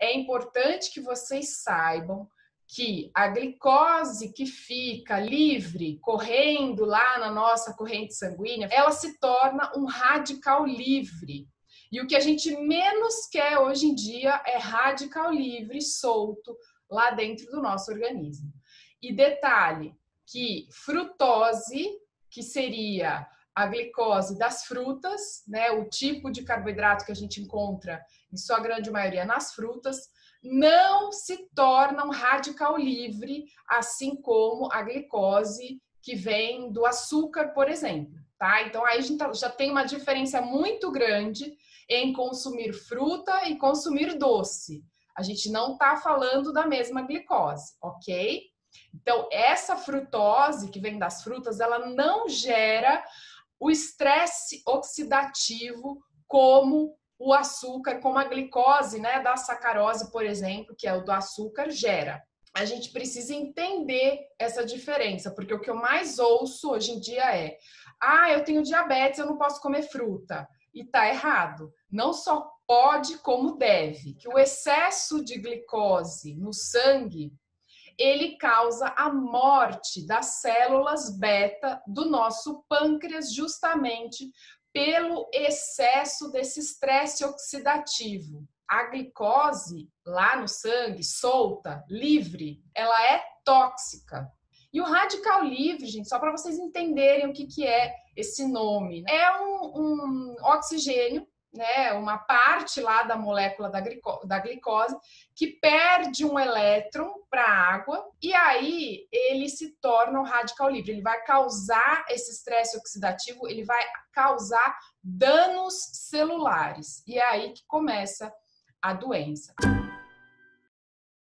é importante que vocês saibam que a glicose que fica livre, correndo lá na nossa corrente sanguínea, ela se torna um radical livre. E o que a gente menos quer hoje em dia é radical livre solto lá dentro do nosso organismo. E detalhe, que frutose, que seria a glicose das frutas, né, o tipo de carboidrato que a gente encontra em sua grande maioria nas frutas, não se torna um radical livre, assim como a glicose que vem do açúcar, por exemplo. Tá? Então, aí a gente já tem uma diferença muito grande em consumir fruta e consumir doce. A gente não está falando da mesma glicose, ok? Então, essa frutose que vem das frutas, ela não gera o estresse oxidativo como o açúcar, como a glicose, né, da sacarose, por exemplo, que é o do açúcar, gera. A gente precisa entender essa diferença, porque o que eu mais ouço hoje em dia é: ah, eu tenho diabetes, eu não posso comer fruta. E tá errado. Não só pode, como deve. Que o excesso de glicose no sangue, ele causa a morte das células beta do nosso pâncreas, justamente pelo excesso desse estresse oxidativo. A glicose lá no sangue, solta, livre, ela é tóxica. E o radical livre, gente, só para vocês entenderem o que é esse nome, é um oxigênio, né, uma parte lá da molécula da glicose que perde um elétron para a água e aí ele se torna um radical livre. Ele vai causar esse estresse oxidativo, ele vai causar danos celulares. E é aí que começa a doença.